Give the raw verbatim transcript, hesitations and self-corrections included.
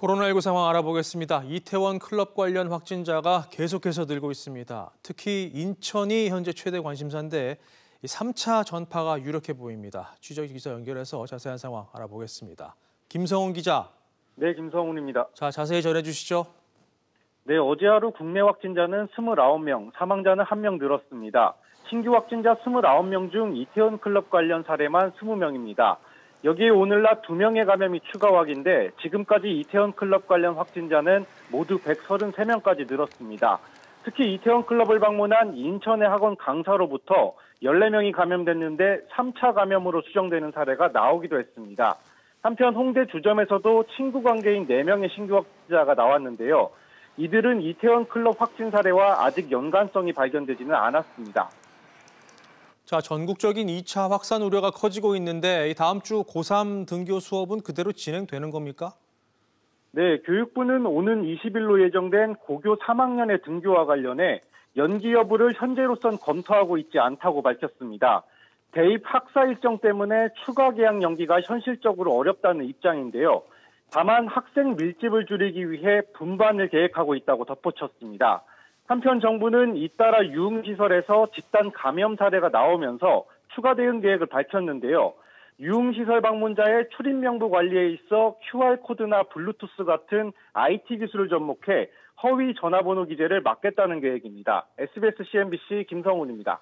코로나 일구 상황 알아보겠습니다. 이태원 클럽 관련 확진자가 계속해서 늘고 있습니다. 특히 인천이 현재 최대 관심사인데 삼 차 전파가 유력해 보입니다. 취재기 기자 연결해서 자세한 상황 알아보겠습니다. 김성훈 기자. 네, 김성훈입니다. 자, 자세히 전해주시죠. 네, 어제 하루 국내 확진자는 이십구 명, 사망자는 한 명 늘었습니다. 신규 확진자 이십구 명 중 이태원 클럽 관련 사례만 이십 명입니다. 여기에 오늘 낮 두 명의 감염이 추가 확인돼 지금까지 이태원 클럽 관련 확진자는 모두 백삼십삼 명까지 늘었습니다. 특히 이태원 클럽을 방문한 인천의 학원 강사로부터 십사 명이 감염됐는데 삼 차 감염으로 추정되는 사례가 나오기도 했습니다. 한편 홍대 주점에서도 친구 관계인 네 명의 신규 확진자가 나왔는데요. 이들은 이태원 클럽 확진 사례와 아직 연관성이 발견되지는 않았습니다. 자, 전국적인 이 차 확산 우려가 커지고 있는데 다음 주 고삼 등교 수업은 그대로 진행되는 겁니까? 네, 교육부는 오는 이십 일로 예정된 고교 삼 학년의 등교와 관련해 연기 여부를 현재로선 검토하고 있지 않다고 밝혔습니다. 대입 학사 일정 때문에 추가 개학 연기가 현실적으로 어렵다는 입장인데요. 다만 학생 밀집을 줄이기 위해 분반을 계획하고 있다고 덧붙였습니다. 한편 정부는 잇따라 유흥시설에서 집단 감염 사례가 나오면서 추가 대응 계획을 밝혔는데요. 유흥시설 방문자의 출입명부 관리에 있어 큐알코드나 블루투스 같은 아이티 기술을 접목해 허위 전화번호 기재를 막겠다는 계획입니다. 에스비에스 씨엔비씨 김성훈입니다.